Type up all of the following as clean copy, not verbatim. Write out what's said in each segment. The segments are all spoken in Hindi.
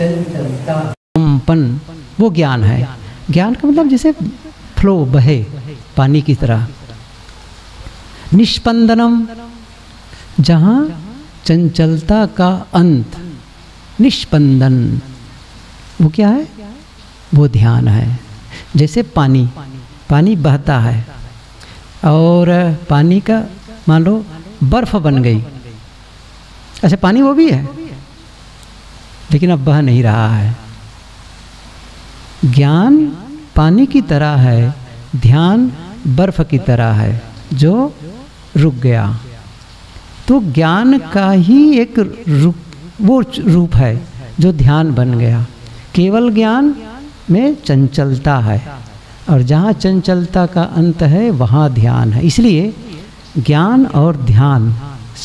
कंपन वो ज्ञान है। ज्ञान का मतलब जैसे फ्लो बहे पानी की तरह। निष्पंदनम जहाँ चंचलता का अंत, निष्पंदन वो क्या है? वो ध्यान है। जैसे पानी, पानी बहता है और पानी का मान लो बर्फ बन गई। अच्छा पानी वो भी है लेकिन अब बह नहीं रहा है। ज्ञान पानी की तरह है, ध्यान बर्फ की तरह है जो रुक गया। तो ज्ञान का ही एक रूप, वो रूप है जो ध्यान बन गया। केवल ज्ञान में चंचलता है और जहाँ चंचलता का अंत है वहाँ ध्यान है। इसलिए ज्ञान और ध्यान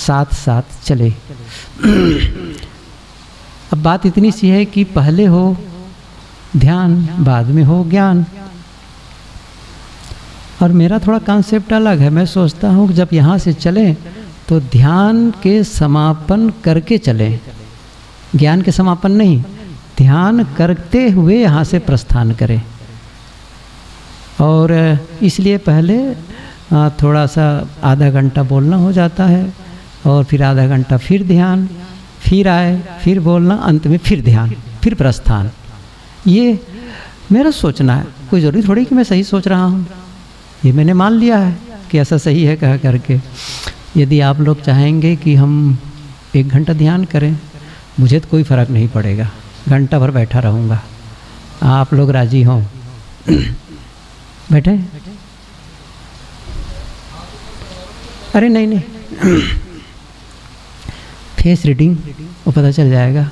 साथ साथ चले। अब बात इतनी सी है कि पहले हो ध्यान, बाद में हो ज्ञान। और मेरा थोड़ा कॉन्सेप्ट अलग है। मैं सोचता हूँ जब यहाँ से चलें तो ध्यान के समापन करके चलें, ज्ञान के समापन नहीं। ध्यान करते हुए यहाँ से प्रस्थान करें। और इसलिए पहले थोड़ा सा आधा घंटा बोलना हो जाता है और फिर आधा घंटा फिर ध्यान, फिर आए, फिर बोलना, अंत में फिर ध्यान, फिर प्रस्थान। ये मेरा सोचना है, कोई ज़रूरी थोड़ी कि मैं सही सोच रहा हूँ। ये मैंने मान लिया है कि ऐसा सही है कह करके। यदि आप लोग चाहेंगे कि हम एक घंटा ध्यान करें, मुझे तो कोई फ़र्क नहीं पड़ेगा, घंटा भर बैठा रहूँगा। आप लोग राजी हों बैठे? अरे नहीं नहीं, फेस रीडिंग वो पता चल जाएगा।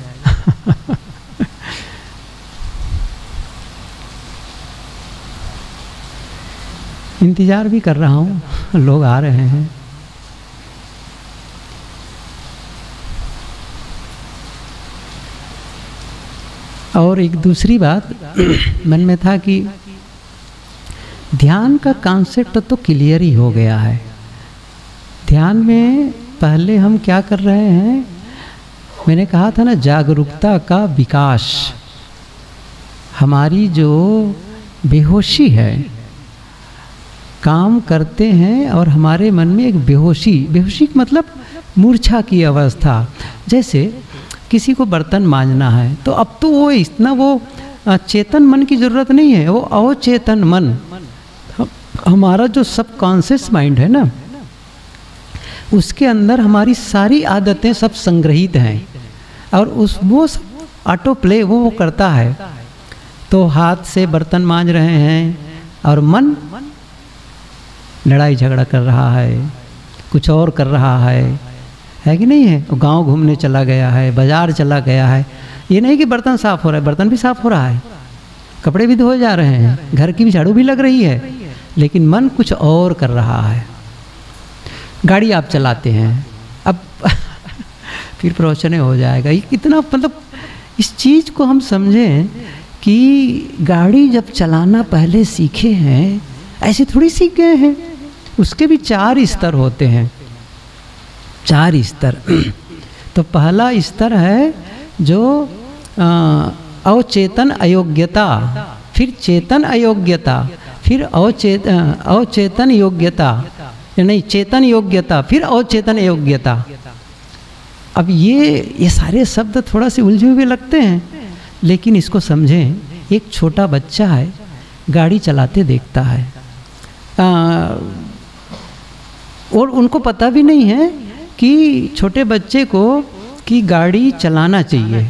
इंतज़ार भी कर रहा हूँ, लोग आ रहे हैं। और एक दूसरी बात मन में था कि ध्यान का कॉन्सेप्ट तो क्लियर ही हो गया है। ध्यान में पहले हम क्या कर रहे हैं? मैंने कहा था ना, जागरूकता का विकास। हमारी जो बेहोशी है, काम करते हैं और हमारे मन में एक बेहोशी, बेहोशी मतलब मूर्छा की अवस्था। जैसे किसी को बर्तन मांजना है तो अब तो वो इतना वो चेतन मन की ज़रूरत नहीं है, वो अवचेतन मन, हमारा जो सबकॉन्शियस माइंड है ना, उसके अंदर हमारी सारी आदतें सब संग्रहित हैं और उस वो ऑटो प्ले वो करता है। तो हाथ से बर्तन मांज रहे हैं और मन लड़ाई झगड़ा कर रहा है, कुछ और कर रहा है कि नहीं है? गांव घूमने चला गया है, बाज़ार चला गया है। ये नहीं कि बर्तन साफ़ हो रहा है, बर्तन भी साफ़ हो रहा है, कपड़े भी धोए जा रहे हैं, घर की भी झाड़ू भी लग रही है, लेकिन मन कुछ और कर रहा है। गाड़ी आप चलाते हैं, अब फिर प्रवचने हो जाएगा। ये कितना मतलब, इस चीज़ को हम समझें कि गाड़ी जब चलाना पहले सीखे हैं, ऐसे थोड़ी सीख गए हैं। उसके भी चार स्तर होते हैं, चार स्तर। तो पहला स्तर है जो अवचेतन अयोग्यता, फिर चेतन अयोग्यता, फिर अवचेतन योग्यता, नहीं चेतन योग्यता, फिर अवचेतन योग्यता। अब ये सारे शब्द थोड़ा से उलझे हुए लगते हैं, लेकिन इसको समझें। एक छोटा बच्चा है, गाड़ी चलाते देखता है और उनको पता भी नहीं है कि छोटे बच्चे को कि गाड़ी चलाना चाहिए।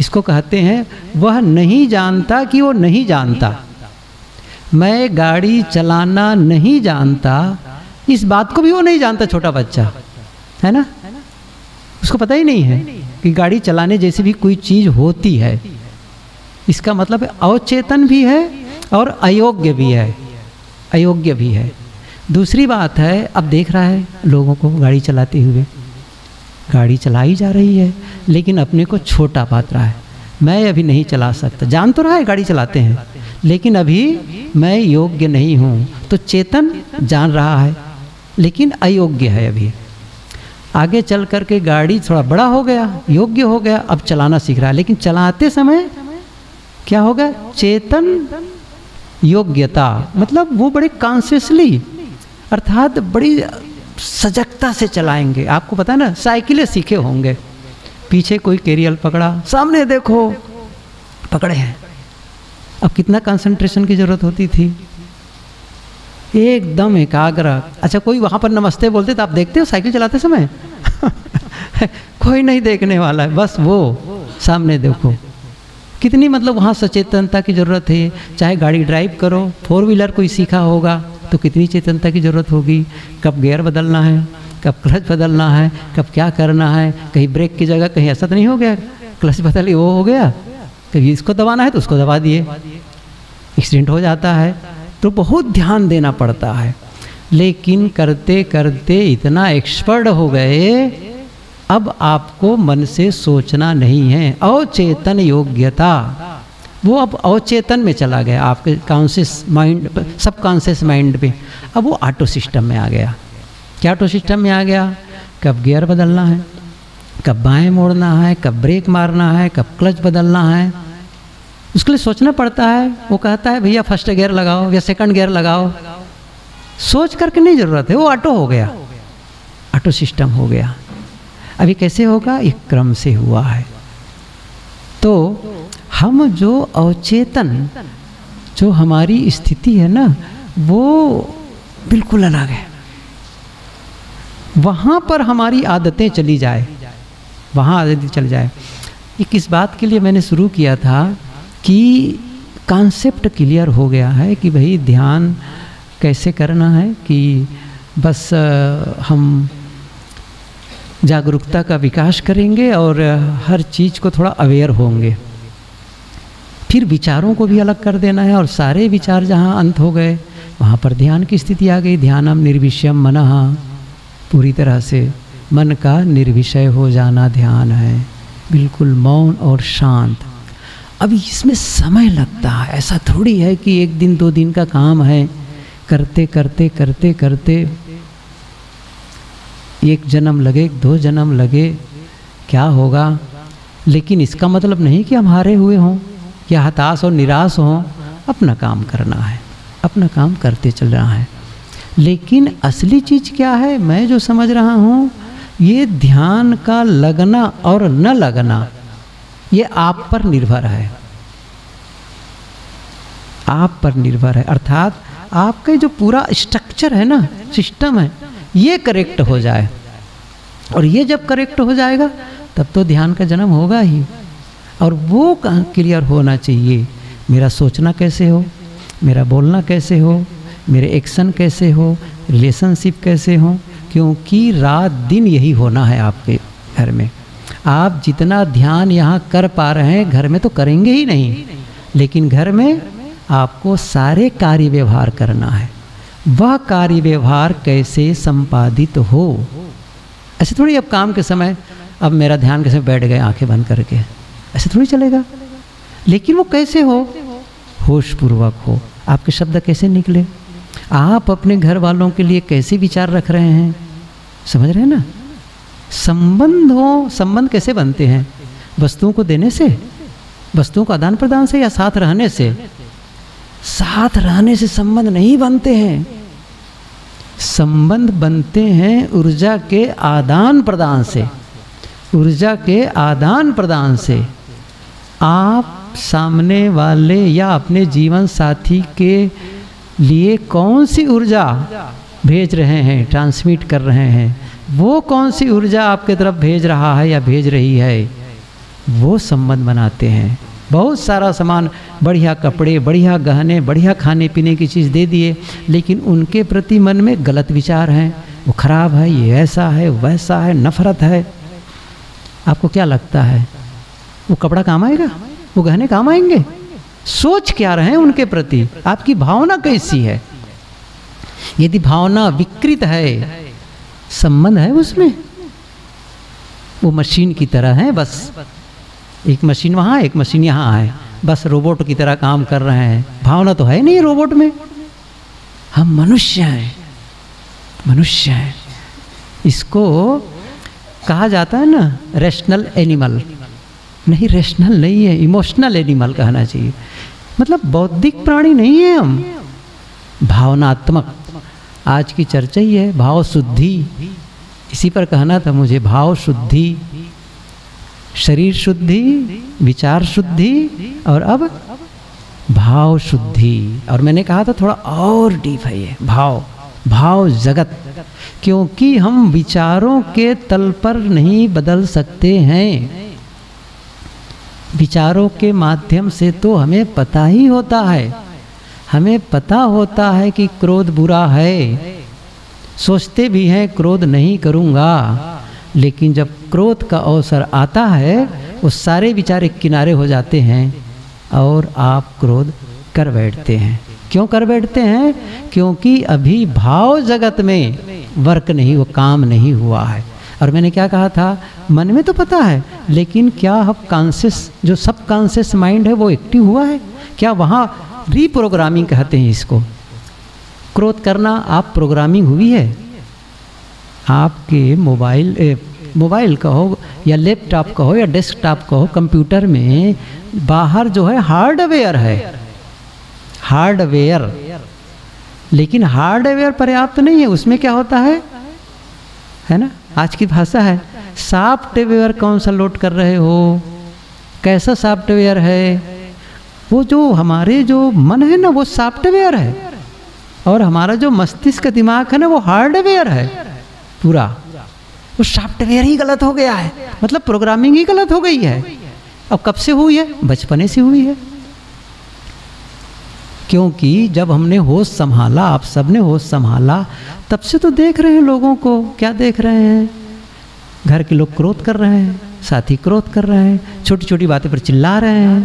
इसको कहते हैं वह नहीं जानता कि वो नहीं जानता। मैं गाड़ी चलाना नहीं जानता, इस बात को भी वो नहीं जानता, छोटा बच्चा है ना। उसको पता ही नहीं है कि गाड़ी चलाने जैसी भी कोई चीज़ होती है। इसका मतलब अवचेतन भी है और अयोग्य भी है, अयोग्य भी है। दूसरी बात है, अब देख रहा है लोगों को गाड़ी चलाते हुए, गाड़ी चलाई जा रही है लेकिन अपने को छोटा पात रहा है। मैं अभी नहीं चला सकता, जान तो रहा है गाड़ी चलाते हैं लेकिन अभी मैं योग्य नहीं हूँ। तो चेतन जान रहा है लेकिन अयोग्य है अभी। आगे चल करके गाड़ी थोड़ा बड़ा हो गया, योग्य हो गया, अब चलाना सीख रहा है, लेकिन चलाते समय क्या होगा? चेतन योग्यता, मतलब वो बड़े कॉन्शियसली अर्थात बड़ी सजगता से चलाएंगे। आपको पता है ना, साइकिलें सीखे होंगे, पीछे कोई कैरियल पकड़ा, सामने देखो पकड़े हैं। अब कितना कंसंट्रेशन की ज़रूरत होती थी, एकदम एकाग्र। अच्छा, कोई वहाँ पर नमस्ते बोलते तो आप देखते हो साइकिल चलाते समय? कोई नहीं देखने वाला है, बस वो सामने देखो। कितनी मतलब वहाँ सचेतनता की ज़रूरत है। चाहे गाड़ी ड्राइव करो, फोर व्हीलर कोई सीखा होगा तो कितनी चेतनता की ज़रूरत होगी। कब गियर बदलना है, कब क्लच बदलना है, कब क्या करना है, कहीं ब्रेक की जगह कहीं ऐसा तो नहीं हो गया, क्लच बदली वो हो गया, कभी इसको दबाना है तो उसको दबा दिए, एक्सीडेंट हो जाता है। तो बहुत ध्यान देना पड़ता है, लेकिन करते करते इतना एक्सपर्ट हो गए, अब आपको मन से सोचना नहीं है। अवचेतन योग्यता, वो अब अवचेतन में चला गया, आपके conscious mind, subconscious mind पे। अब वो ऑटो सिस्टम में आ गया। क्या ऑटो सिस्टम में आ गया? कब गियर बदलना है, कब बाएं मोड़ना है, कब ब्रेक मारना है, कब क्लच बदलना है, उसके लिए सोचना पड़ता है। वो कहता है भैया फर्स्ट गियर लगाओ या सेकंड गियर लगाओ, सोच करके नहीं ज़रूरत है, वो ऑटो हो गया, ऑटो सिस्टम हो गया। अभी कैसे होगा? एक क्रम से हुआ है। तो हम जो अवचेतन, जो हमारी स्थिति है ना, वो बिल्कुल अलग है। वहाँ पर हमारी आदतें चली जाए, वहाँ आदतें चल जाए। ये किस बात के लिए मैंने शुरू किया था कि कॉन्सेप्ट क्लियर हो गया है कि भाई ध्यान कैसे करना है, कि बस हम जागरूकता का विकास करेंगे और हर चीज़ को थोड़ा अवेयर होंगे। फिर विचारों को भी अलग कर देना है, और सारे विचार जहाँ अंत हो गए वहाँ पर ध्यान की स्थिति आ गई। ध्यानम निर्विषयम मनः, पूरी तरह से मन का निर्विषय हो जाना ध्यान है, बिल्कुल मौन और शांत। अब इसमें समय लगता है, ऐसा थोड़ी है कि एक दिन दो दिन का काम है। करते करते करते करते एक जन्म लगे, दो जन्म लगे, क्या होगा? लेकिन इसका मतलब नहीं कि हम हारे हुए हों या हताश और निराश हों। अपना काम करना है, अपना काम करते चल रहा है। लेकिन असली चीज़ क्या है, मैं जो समझ रहा हूँ, ये ध्यान का लगना और न लगना ये आप पर निर्भर है, आप पर निर्भर है। अर्थात आपके जो पूरा स्ट्रक्चर है ना, सिस्टम है, ये करेक्ट हो जाए, और ये जब करेक्ट हो जाएगा तब तो ध्यान का जन्म होगा ही। और वो क्लियर होना चाहिए, मेरा सोचना कैसे हो, मेरा बोलना कैसे हो, मेरे एक्शन कैसे हो, रिलेशनशिप कैसे हो, क्योंकि रात दिन यही होना है आपके घर में। आप जितना ध्यान यहाँ कर पा रहे हैं, घर में तो करेंगे ही नहीं, लेकिन घर में आपको सारे कार्य व्यवहार करना है। वह कार्य व्यवहार कैसे संपादित हो, ऐसे थोड़ी अब काम के समय अब मेरा ध्यान कैसे बैठ गए आंखें बंद करके, ऐसे थोड़ी चलेगा। लेकिन वो कैसे हो? होशपूर्वक हो। आपके शब्द कैसे निकले, आप अपने घर वालों के लिए कैसे विचार रख रहे हैं, समझ रहे हैं ना? संबंधों, संबंध कैसे बनते हैं? वस्तुओं को देने से, वस्तुओं का आदान प्रदान से, या साथ रहने से? साथ रहने से संबंध नहीं बनते हैं, संबंध बनते हैं ऊर्जा के आदान प्रदान से। ऊर्जा के आदान प्रदान से आप सामने वाले या अपने जीवन साथी के लिए कौन सी ऊर्जा भेज रहे हैं, ट्रांसमिट कर रहे हैं, वो कौन सी ऊर्जा आपके तरफ भेज रहा है या भेज रही है, वो संबंध बनाते हैं। बहुत सारा सामान, बढ़िया कपड़े, बढ़िया गहने, बढ़िया खाने पीने की चीज़ दे दिए, लेकिन उनके प्रति मन में गलत विचार हैं, वो खराब है, ये ऐसा है, वैसा है, नफरत है। आपको क्या लगता है वो कपड़ा काम आएगा, वो गहने काम आएंगे? सोच क्या रहे हैं उनके प्रति, आपकी भावना कैसी है? यदि भावना विकृत है, संबंध है उसमें? वो मशीन की तरह है, बस एक मशीन वहाँ, एक मशीन यहाँ है, बस रोबोट की तरह काम कर रहे हैं, भावना तो है नहीं रोबोट में। हम मनुष्य हैं, मनुष्य हैं। इसको कहा जाता है ना रैशनल एनिमल, नहीं रैशनल नहीं है, इमोशनल एनिमल कहना चाहिए। मतलब बौद्धिक प्राणी नहीं है हम, भावनात्मक। आज की चर्चा ही है भाव शुद्धि, इसी पर कहना था मुझे। भाव शुद्धि, शरीर शुद्धि, विचार शुद्धि और अब भाव शुद्धि। और मैंने कहा था थोड़ा और डीप है ये भाव, भाव जगत, क्योंकि हम विचारों के तल पर नहीं बदल सकते हैं। विचारों के माध्यम से तो हमें पता ही होता है, हमें पता होता है कि क्रोध बुरा है, सोचते भी हैं क्रोध नहीं करूँगा, लेकिन जब क्रोध का अवसर आता है वो सारे विचार एक किनारे हो जाते हैं और आप क्रोध कर बैठते हैं। क्यों कर बैठते हैं? क्योंकि अभी भाव जगत में वर्क नहीं, वो काम नहीं हुआ है। और मैंने क्या कहा था, मन में तो पता है, लेकिन क्या अब कॉन्शियस जो सब कॉन्शियस माइंड है वो एक्टिव हुआ है क्या? वहाँ रीप्रोग्रामिंग कहते हैं इसको। क्रोध करना आप प्रोग्रामिंग हुई है आपके मोबाइल कहो या लैपटॉप कहो या डेस्कटॉप कहो, कंप्यूटर में बाहर जो है हार्डवेयर है, हार्डवेयर। लेकिन हार्डवेयर पर्याप्त नहीं है, उसमें क्या होता है ना, आज की भाषा है सॉफ्टवेयर। कौन सा लोड कर रहे हो, कैसा सॉफ्टवेयर है? वो जो हमारे जो मन है ना वो सॉफ्टवेयर है, और हमारा जो मस्तिष्क दिमाग है ना वो हार्डवेयर है पूरा। वो सॉफ्टवेयर ही गलत हो गया है, मतलब प्रोग्रामिंग ही गलत हो गई है। अब कब से हुई है? बचपने से हुई है। क्योंकि जब हमने होश संभाला, आप सब ने होश संभाला, तब से तो देख रहे हैं लोगों को। क्या देख रहे हैं? घर के लोग क्रोध कर रहे हैं, साथी क्रोध कर रहे हैं, छोटी छोटी बातें पर चिल्ला रहे हैं,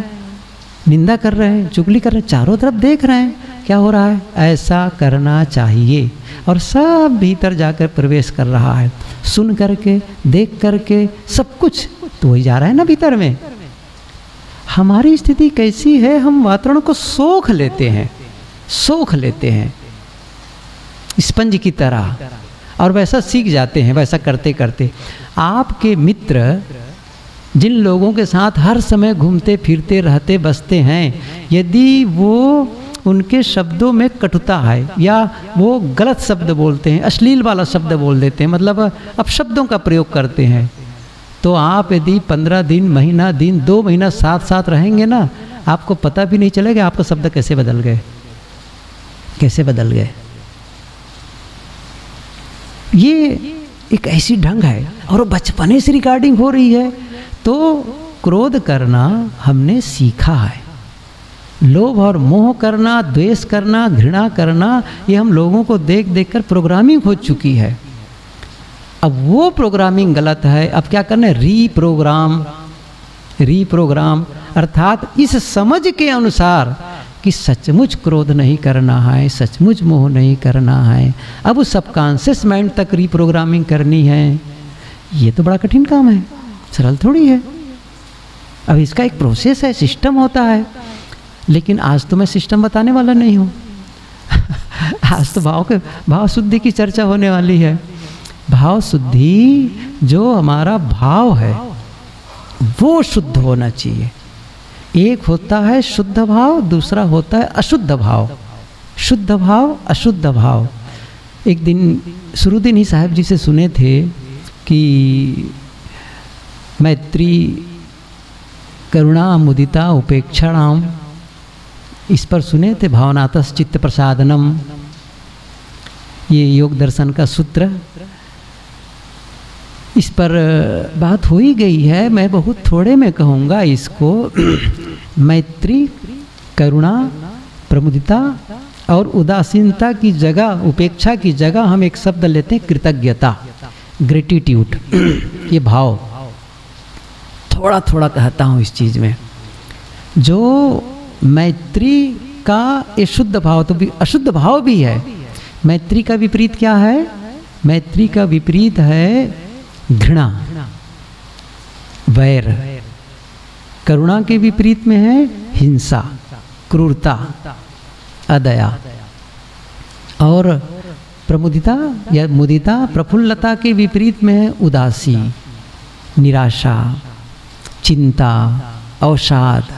निंदा कर रहे हैं, चुगली कर रहे हैं, चारों तरफ देख रहे हैं क्या हो रहा है। ऐसा करना चाहिए, और सब भीतर जाकर प्रवेश कर रहा है, सुन करके, देख करके, सब कुछ तो वही जा रहा है ना भीतर में। हमारी स्थिति कैसी है? हम वातावरण को सोख लेते हैं, सोख लेते हैं स्पंज की तरह, और वैसा सीख जाते हैं। वैसा करते करते आपके मित्र, जिन लोगों के साथ हर समय घूमते फिरते रहते बसते हैं, यदि वो उनके शब्दों में कटुता है या वो गलत शब्द बोलते हैं, अश्लील वाला शब्द बोल देते हैं, मतलब अपशब्दों का प्रयोग करते हैं, तो आप यदि 15 दिन, महीना, दिन, 2 महीना साथ साथ रहेंगे ना, आपको पता भी नहीं चलेगा आपका शब्द कैसे बदल गए, कैसे बदल गए। ये एक ऐसी ढंग है, और वो बचपने से रिकॉर्डिंग हो रही है। तो क्रोध करना हमने सीखा है, लोभ और मोह करना, द्वेष करना, घृणा करना, ये हम लोगों को देख देख कर प्रोग्रामिंग हो चुकी है। अब वो प्रोग्रामिंग गलत है, अब क्या करना है? रीप्रोग्राम, रीप्रोग्राम, अर्थात इस समझ के अनुसार कि सचमुच क्रोध नहीं करना है, सचमुच मोह नहीं करना है, अब उस सबकॉन्शियस माइंड तक रीप्रोग्रामिंग करनी है। ये तो बड़ा कठिन काम है, सरल थोड़ी है। अब इसका एक प्रोसेस है, सिस्टम होता है, लेकिन आज तो मैं सिस्टम बताने वाला नहीं हूँ। आज तो भाव शुद्धि की चर्चा होने वाली है। भाव शुद्धि, जो हमारा भाव है वो शुद्ध होना चाहिए। एक होता है शुद्ध भाव, दूसरा होता है अशुद्ध भाव। शुद्ध भाव, अशुद्ध भाव। एक दिन शुरू दिन ही साहब जी से सुने थे कि मैत्री, करुणा, मुदिता, उपेक्षणाम, इस पर सुने थे। भावनातस चित्त प्रसादनम, ये योगदर्शन का सूत्र, इस पर बात हो ही गई है। मैं बहुत थोड़े में कहूँगा इसको। मैत्री, करुणा, प्रमुदिता और उदासीनता की जगह, उपेक्षा की जगह हम एक शब्द लेते हैं कृतज्ञता, ग्रेटिट्यूड। ये भाव थोड़ा थोड़ा कहता हूँ इस चीज़ में। जो मैत्री का ये शुद्ध भाव, तो भी अशुद्ध भाव भी है। मैत्री का विपरीत क्या है? मैत्री का विपरीत है घृणा, वैर। करुणा के विपरीत में है हिंसा, क्रूरता, अदया। और प्रमुदिता या मुदिता, प्रफुल्लता के विपरीत में है उदासी, निराशा, चिंता, अवसाद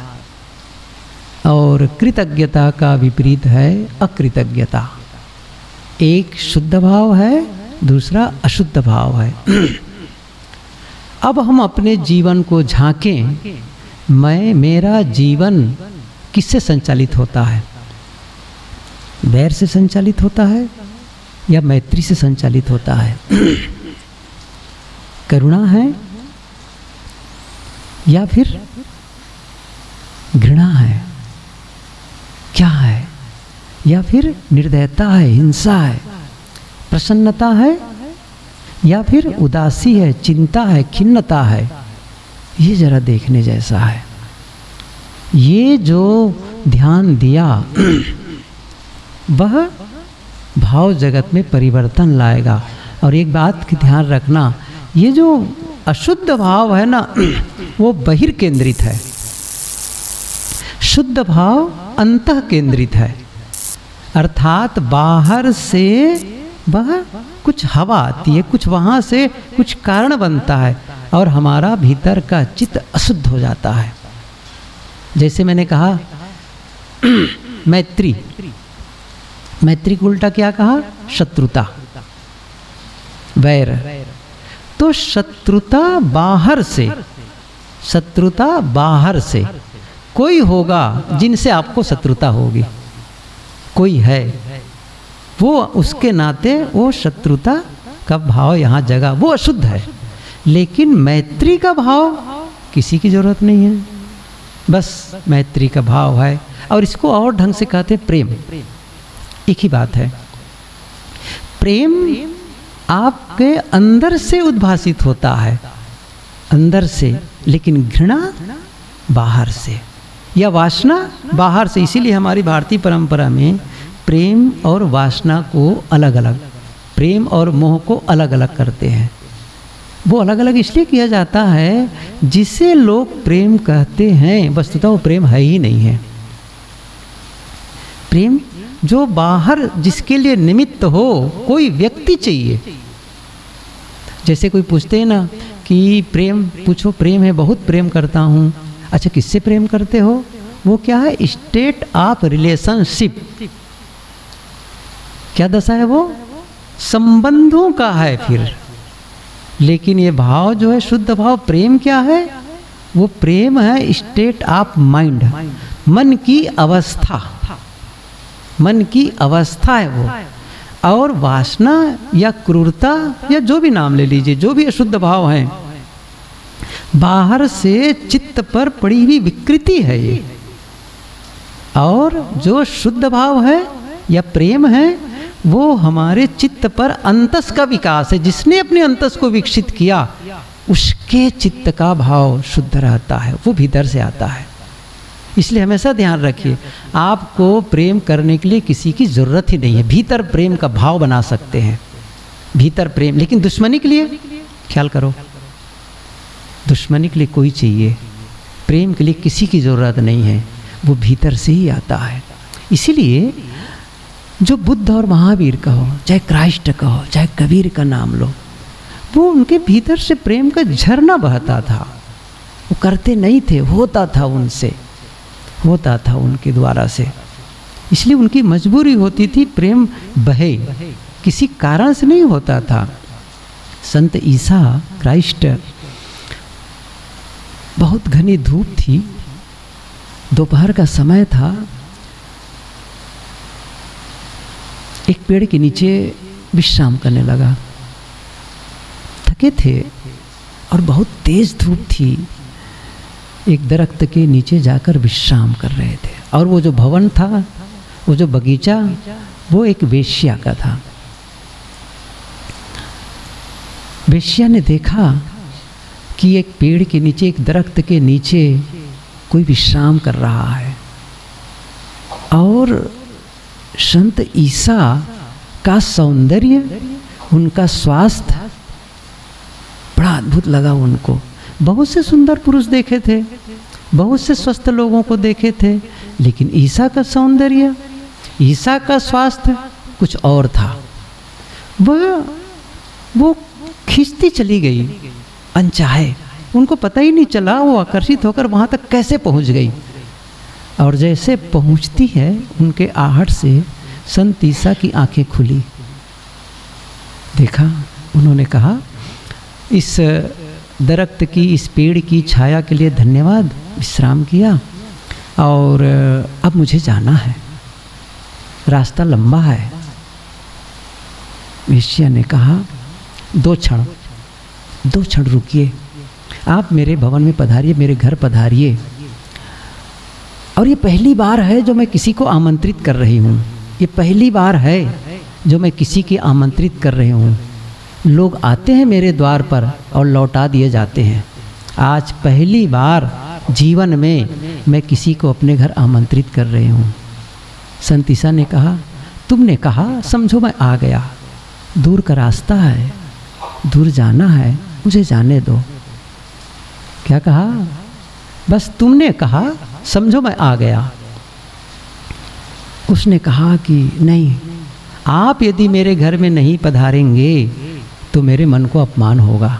और कृतज्ञता का विपरीत है अकृतज्ञता। एक शुद्ध भाव है, दूसरा अशुद्ध भाव है। अब हम अपने जीवन को झांकें, मैं मेरा जीवन किससे संचालित होता है? बैर से संचालित होता है या मैत्री से संचालित होता है? करुणा है या फिर घृणा है? क्या है? या फिर निर्दयता है, हिंसा है? प्रसन्नता है या फिर उदासी है, चिंता है, खिन्नता है? ये जरा देखने जैसा है। ये जो ध्यान दिया वह भाव जगत में परिवर्तन लाएगा। और एक बात की ध्यान रखना, ये जो अशुद्ध भाव है ना वो बहिर केंद्रित है, शुद्ध भाव अंतः केंद्रित है। अर्थात बाहर से वह कुछ हवा आती है, कुछ वहाँ से कुछ कारण बनता है और हमारा भीतर का चित्त अशुद्ध हो जाता है। जैसे मैंने कहा मैत्री, मैत्री को उल्टा क्या कहा? शत्रुता, वैर। तो शत्रुता बाहर से कोई होगा जिनसे आपको शत्रुता होगी, कोई है, वो उसके नाते वो शत्रुता का भाव यहाँ जगा, वो अशुद्ध है। लेकिन मैत्री का भाव किसी की ज़रूरत नहीं है, बस मैत्री का भाव है। और इसको और ढंग से कहते हैं प्रेम। एक ही बात है, प्रेम आपके अंदर से उद्भासित होता है, अंदर से, लेकिन घृणा बाहर से या वासना बाहर से। इसीलिए हमारी भारतीय परंपरा में प्रेम और वासना को अलग अलग, प्रेम और मोह को अलग अलग करते हैं। वो अलग अलग इसलिए किया जाता है, जिसे लोग प्रेम कहते हैं वस्तुतः वो प्रेम है ही नहीं है। प्रेम जो बाहर जिसके लिए निमित्त हो, कोई व्यक्ति चाहिए। जैसे कोई पूछते हैं ना कि प्रेम पूछो, प्रेम है, बहुत प्रेम करता हूँ। अच्छा, किससे प्रेम करते हो? वो क्या है? State of relationship. क्या दशा है? वो संबंधों का है फिर। लेकिन ये भाव जो है शुद्ध भाव, प्रेम क्या है? वो प्रेम है स्टेट ऑफ माइंड, मन की अवस्था, मन की अवस्था है वो। और वासना या क्रूरता या जो भी नाम ले लीजिए, जो भी अशुद्ध भाव हैं, बाहर से चित्त पर पड़ी हुई विकृति है ये। और जो शुद्ध भाव है या प्रेम है वो हमारे चित्त पर अंतस का विकास है। जिसने अपने अंतस को विकसित किया उसके चित्त का भाव शुद्ध रहता है, वो भीतर से आता है। इसलिए हमेशा ध्यान रखिए, आपको प्रेम करने के लिए किसी की ज़रूरत ही नहीं है। भीतर प्रेम का भाव बना सकते हैं, भीतर प्रेम। लेकिन दुश्मनी के लिए ख्याल करो, दुश्मनी के लिए कोई चाहिए, प्रेम के लिए किसी की ज़रूरत नहीं है, वो भीतर से ही आता है। इसीलिए जो बुद्ध और महावीर का हो, चाहे क्राइस्ट का हो, चाहे कबीर का नाम लो, वो उनके भीतर से प्रेम का झरना बहता था। वो करते नहीं थे, होता था उनसे, होता था उनके द्वारा से। इसलिए उनकी मजबूरी होती थी, प्रेम बहे, किसी कारण से नहीं होता था। संत ईसा क्राइस्ट, बहुत घनी धूप थी, दोपहर का समय था, एक पेड़ के नीचे विश्राम करने लगा। थके थे और बहुत तेज धूप थी, एक दरख्त के नीचे जाकर विश्राम कर रहे थे। और वो जो भवन था, वो जो बगीचा, वो एक वेश्या का था। वेश्या ने देखा कि एक पेड़ के नीचे, एक दरख्त के नीचे कोई विश्राम कर रहा है। और संत ईसा का सौंदर्य, उनका स्वास्थ्य बड़ा अद्भुत लगा उनको। बहुत से सुंदर पुरुष देखे थे, बहुत से स्वस्थ लोगों को देखे थे, लेकिन ईसा का सौंदर्य, ईसा का स्वास्थ्य कुछ और था। वह वो खींचती चली गई अनचाहे। उनको पता ही नहीं चला, वो आकर्षित होकर वहाँ तक कैसे पहुँच गई। और जैसे पहुँचती है उनके आहट से संत ईसा की आंखें खुली। देखा, उन्होंने कहा इस दरख्त की, इस पेड़ की छाया के लिए धन्यवाद, विश्राम किया और अब मुझे जाना है, रास्ता लंबा है। वेश्या ने कहा दो क्षण रुकिए, आप मेरे भवन में पधारिए, मेरे घर पधारिए। और ये पहली बार है जो मैं किसी को आमंत्रित कर रही हूँ, ये पहली बार है जो मैं किसी की आमंत्रित कर रही हूँ। लोग आते हैं मेरे द्वार पर और लौटा दिए जाते हैं। आज पहली बार जीवन में मैं किसी को अपने घर आमंत्रित कर रही हूँ। संत ईसा ने कहा तुमने कहा, समझो मैं आ गया, दूर का रास्ता है, दूर जाना है, मुझे जाने दो। क्या कहा? बस तुमने कहा समझो मैं आ गया। उसने कहा कि नहीं, आप यदि मेरे घर में नहीं पधारेंगे तो मेरे मन को अपमान होगा।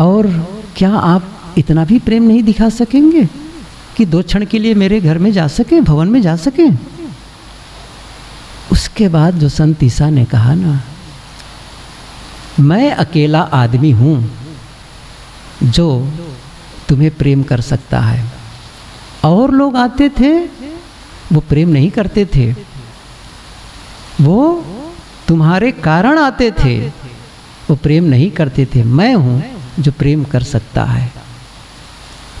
और क्या आप इतना भी प्रेम नहीं दिखा सकेंगे कि दो क्षण के लिए मेरे घर में जा सकें, भवन में जा सकें? उसके बाद जो संत ईसा ने कहा ना, मैं अकेला आदमी हूँ जो तुम्हें प्रेम कर सकता है। और लोग आते थे, वो प्रेम नहीं करते थे, वो तुम्हारे कारण आते थे, वो प्रेम नहीं करते थे। मैं हूँ जो प्रेम कर सकता है,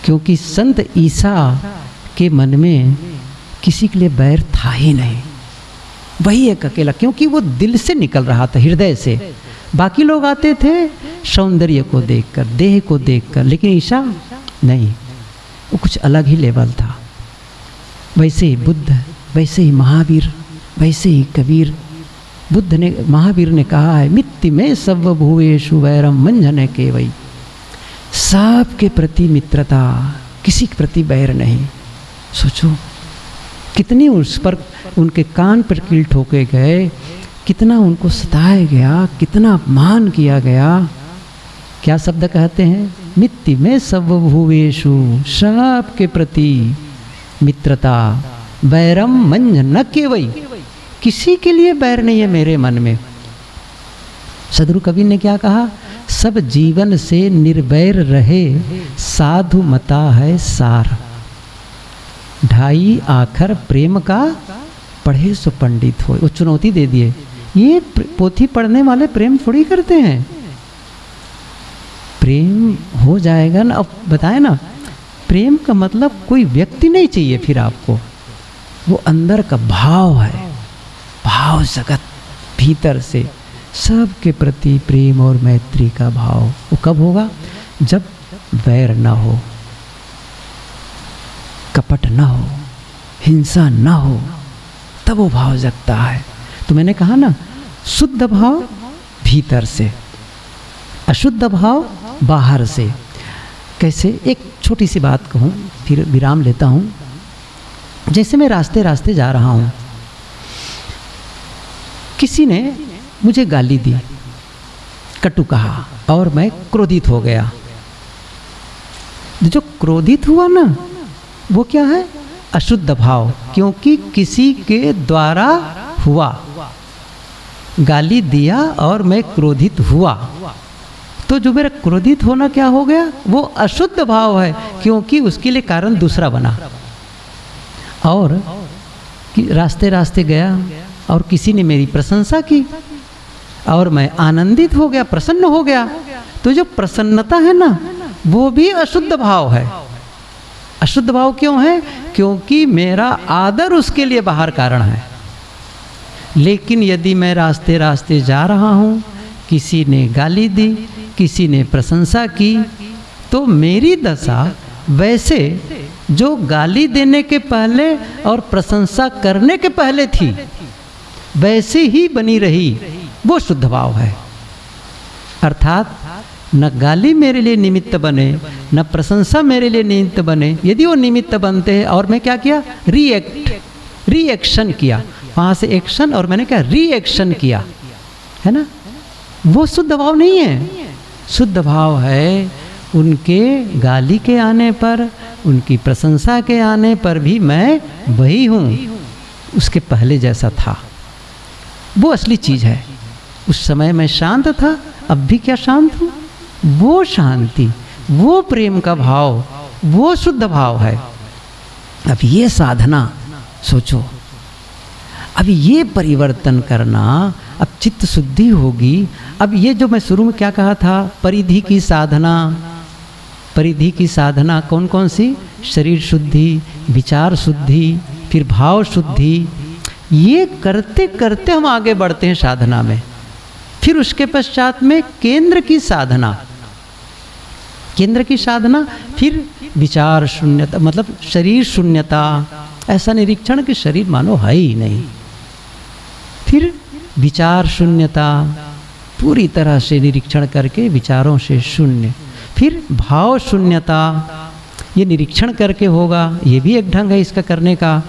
क्योंकि संत ईसा के मन में किसी के लिए बैर था ही नहीं, वही एक अकेला, क्योंकि वो दिल से निकल रहा था, हृदय से। बाकी लोग आते थे सौंदर्य को देखकर, देह को देखकर, लेकिन ईसा नहीं, वो कुछ अलग ही लेवल था। वैसे ही बुद्ध, वैसे ही महावीर, वैसे ही कबीर। बुद्ध ने, महावीर ने कहा है मित्ति में सब भूवेशु वैरम मंझने के वही, सब के प्रति मित्रता, किसी के प्रति बैर नहीं। सोचो कितनी उस पर उनके कान पर कील ठोके गए, कितना उनको सताया गया, कितना अपमान किया गया। क्या शब्द कहते हैं? मित्ति में सब भूवेशु, सब के प्रति मित्रता, बैरम मंज न केवई, किसी के लिए बैर नहीं है मेरे मन में। सदगुरु कबीर ने क्या कहा? सब जीवन से निर्बैर रहे साधु मता है सार, ढाई आखर प्रेम का पढ़े सो पंडित हो। वो चुनौती दे दिए, ये पोथी पढ़ने वाले प्रेम थोड़ी करते हैं, प्रेम हो जाएगा ना। अब बताए ना, प्रेम का मतलब कोई व्यक्ति नहीं चाहिए फिर आपको, वो अंदर का भाव है, भाव जगत, भीतर से सब के प्रति प्रेम और मैत्री का भाव। वो कब होगा? जब वैर ना हो, कपट ना हो, हिंसा ना हो, तब वो भाव जगता है। तो मैंने कहा ना, शुद्ध भाव भीतर से, अशुद्ध भाव बाहर से। कैसे? एक छोटी सी बात कहूँ फिर विराम लेता हूँ। जैसे मैं रास्ते जा रहा हूँ, किसी ने मुझे गाली दी, कटु कहा और मैं क्रोधित हो गया। जो क्रोधित हुआ ना, वो क्या है? अशुद्ध भाव, क्योंकि किसी के द्वारा हुआ, गाली दिया और मैं क्रोधित हुआ। तो जो मेरा क्रोधित होना क्या हो गया? वो अशुद्ध भाव है, क्योंकि उसके लिए कारण दूसरा बना। और कि रास्ते गया और किसी ने मेरी प्रशंसा की और मैं आनंदित हो गया, प्रसन्न हो गया। तो जो प्रसन्नता है ना, वो भी अशुद्ध भाव है। अशुद्ध भाव क्यों है? क्योंकि मेरा आदर उसके लिए बाहर कारण है। लेकिन यदि मैं रास्ते जा रहा हूँ, किसी ने गाली दी, किसी ने प्रशंसा की, तो मेरी दशा वैसे जो गाली देने के पहले और प्रशंसा करने के पहले थी, वैसे ही बनी रही। वो शुद्ध भाव है, अर्थात न गाली मेरे लिए निमित्त बने, न प्रशंसा मेरे लिए निमित्त बने। यदि वो निमित्त बनते हैं, और मैं क्या किया? रिएक्शन किया, वहाँ से एक्शन और मैंने क्या? रिएक्शन किया, है ना? वो शुद्ध भाव नहीं है। शुद्ध भाव है उनके गाली के आने पर, उनकी प्रशंसा के आने पर भी मैं वही हूँ उसके पहले जैसा था। वो असली चीज़ है। उस समय मैं शांत था, अब भी क्या शांत हूँ। वो शांति, वो प्रेम का भाव, वो शुद्ध भाव है। अब ये साधना सोचो, अब ये परिवर्तन करना, अब चित्त शुद्धि होगी। अब ये जो मैं शुरू में क्या कहा था, परिधि की साधना, परिधि की साधना कौन कौन सी, शरीर शुद्धि, विचार शुद्धि, फिर भाव शुद्धि। ये करते करते हम आगे बढ़ते हैं साधना में। फिर उसके पश्चात में केंद्र की साधना, केंद्र की साधना, फिर विचार शून्यता, मतलब शरीर शून्यता, ऐसा निरीक्षण कि शरीर मानो है ही नहीं। फिर विचार शून्यता, पूरी तरह से निरीक्षण करके विचारों से शून्य। फिर भाव शून्यता, ये निरीक्षण करके होगा, ये भी एक ढंग है इसका करने का।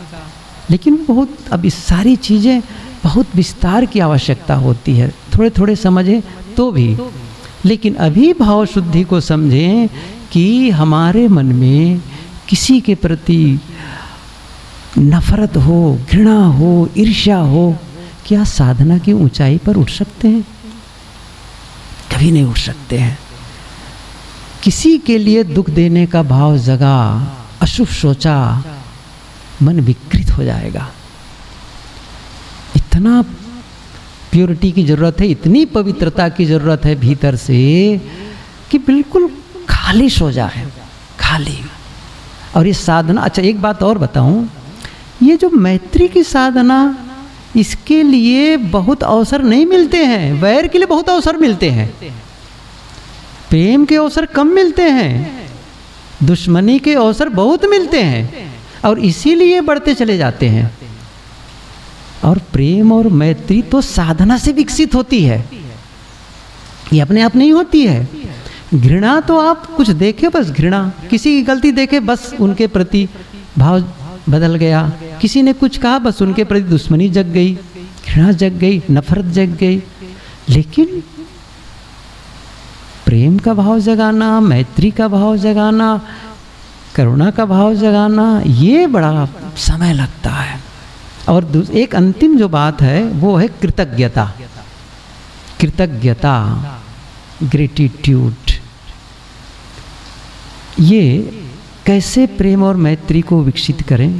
लेकिन बहुत, अब इस सारी चीज़ें बहुत विस्तार की आवश्यकता होती है, थोड़े थोड़े समझें तो भी। लेकिन अभी भाव शुद्धि को समझें कि हमारे मन में किसी के प्रति नफरत हो, घृणा हो, ईर्ष्या हो, क्या साधना की ऊंचाई पर उठ सकते हैं? कभी नहीं उठ सकते हैं। किसी के लिए दुख देने का भाव जगा, अशुभ सोचा, मन विकृत हो जाएगा। इतना प्योरिटी की ज़रूरत है, इतनी पवित्रता की ज़रूरत है भीतर से कि बिल्कुल खाली सो जाए, खाली। और ये साधना, अच्छा एक बात और बताऊं, ये जो मैत्री की साधना, इसके लिए बहुत अवसर नहीं मिलते हैं। वैर के लिए बहुत अवसर मिलते हैं, प्रेम के अवसर कम मिलते हैं, दुश्मनी के अवसर बहुत मिलते हैं, और इसीलिए बढ़ते चले जाते हैं। और प्रेम और मैत्री तो साधना से विकसित होती है, ये अपने आप नहीं होती है। घृणा तो आप कुछ देखे बस, घृणा किसी की गलती देखे बस उनके प्रति भाव बदल गया, किसी ने कुछ कहा बस उनके प्रति दुश्मनी जग गई, घृणा जग गई, नफरत जग गई। लेकिन प्रेम का भाव जगाना, मैत्री का भाव जगाना, करुणा का भाव जगाना, ये बड़ा समय लगता है। और एक अंतिम जो बात है वो है कृतज्ञता, कृतज्ञता, ग्रेटिट्यूड। ये कैसे प्रेम और मैत्री को विकसित करें,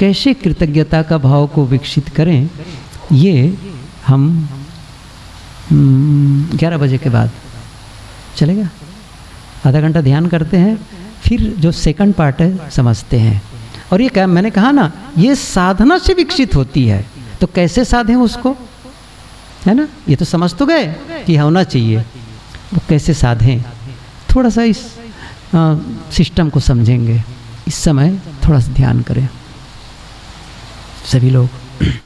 कैसे कृतज्ञता का भाव को विकसित करें, ये हम 11 बजे के बाद चलेगा, आधा घंटा ध्यान करते हैं, फिर जो सेकंड पार्ट है समझते हैं। और ये क्या मैंने कहा ना, ये साधना से विकसित होती है, तो कैसे साधें उसको, है ना। ये तो समझ तो गए कि होना चाहिए, वो कैसे साधें, थोड़ा सा इस सिस्टम को समझेंगे। इस समय थोड़ा सा ध्यान करें सभी लोग।